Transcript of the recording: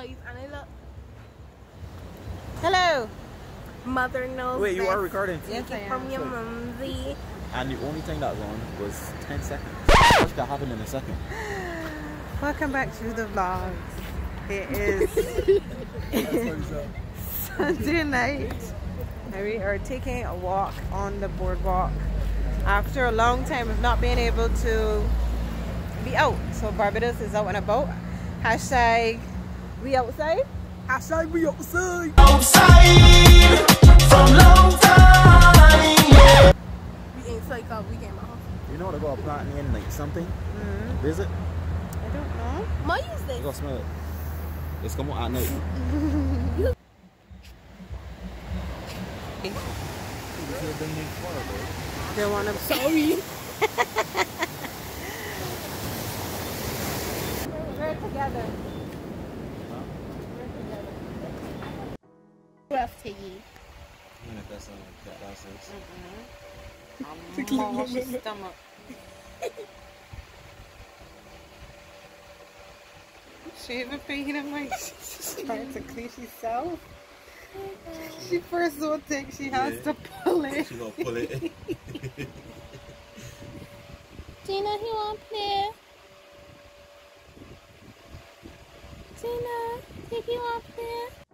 eyes and I look. Hello. Mother knows. Wait, you are recording. Yes, I am. From your mumsy. And the only thing that wrong was 10 seconds. What's gonna happen in a second? Welcome back to the vlog. It is Sunday night. And we are taking a walk on the boardwalk after a long time of not being able to be out. So Barbados is out and about. Hashtag we outside. Hashtag we outside. Outside from long time. Yeah. We ain't psyched up. We came out. You know what about planting in like something? Mm-hmm. Visit? I don't know. Might use this. You gotta smell it. It's come out at night. They want to. Sorry. We're together. Huh? We're together. Rough to eat. Even if that's something that I said. I'm lost my stomach. She even thinking of my. She's trying to clean herself. She first don't think she has to pull it. She's gonna pull it. Gina, he won't play. Gina, think he won't play.